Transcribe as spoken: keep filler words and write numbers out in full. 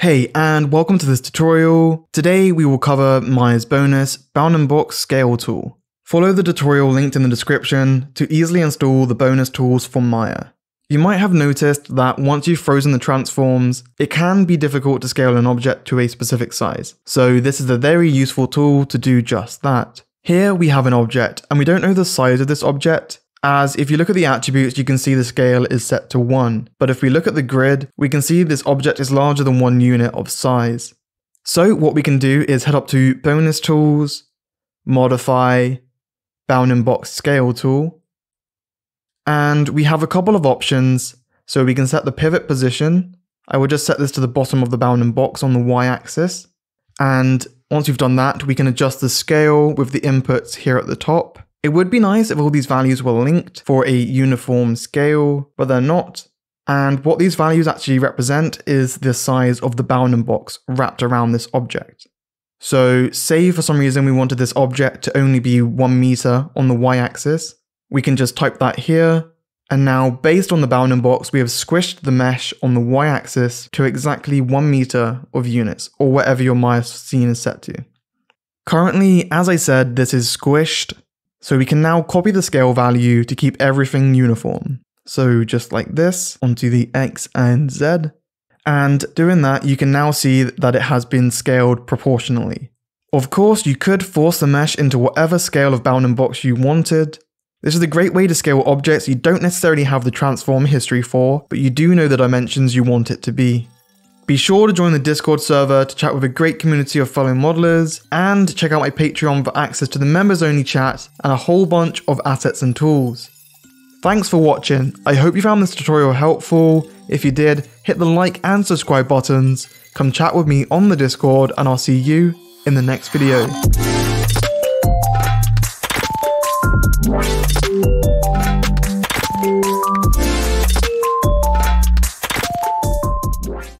Hey, and welcome to this tutorial. Today we will cover Maya's bonus Bounding Box Scale Tool. Follow the tutorial linked in the description to easily install the bonus tools from Maya. You might have noticed that once you've frozen the transforms, it can be difficult to scale an object to a specific size, so this is a very useful tool to do just that. Here we have an object, and we don't know the size of this object, as if you look at the attributes you can see the scale is set to one, but if we look at the grid, we can see this object is larger than one unit of size. So what we can do is head up to Bonus Tools, Modify, Bounding Box Scale Tool, and we have a couple of options, so we can set the pivot position. I will just set this to the bottom of the bounding box on the y-axis, and once we've done that, we can adjust the scale with the inputs here at the top. It would be nice if all these values were linked for a uniform scale, but they're not. And what these values actually represent is the size of the bounding box wrapped around this object. So say for some reason we wanted this object to only be one meter on the y-axis, we can just type that here. And now based on the bounding box, we have squished the mesh on the y-axis to exactly one meter of units, or whatever your Maya scene is set to. Currently, as I said, this is squished. So we can now copy the scale value to keep everything uniform. So just like this, onto the X and Z. And doing that, you can now see that it has been scaled proportionally. Of course, you could force the mesh into whatever scale of bounding box you wanted. This is a great way to scale objects you don't necessarily have the transform history for, but you do know the dimensions you want it to be. Be sure to join the Discord server to chat with a great community of fellow modelers, and check out my Patreon for access to the members only chat and a whole bunch of assets and tools. Thanks for watching. I hope you found this tutorial helpful. If you did, hit the like and subscribe buttons, come chat with me on the Discord, and I'll see you in the next video.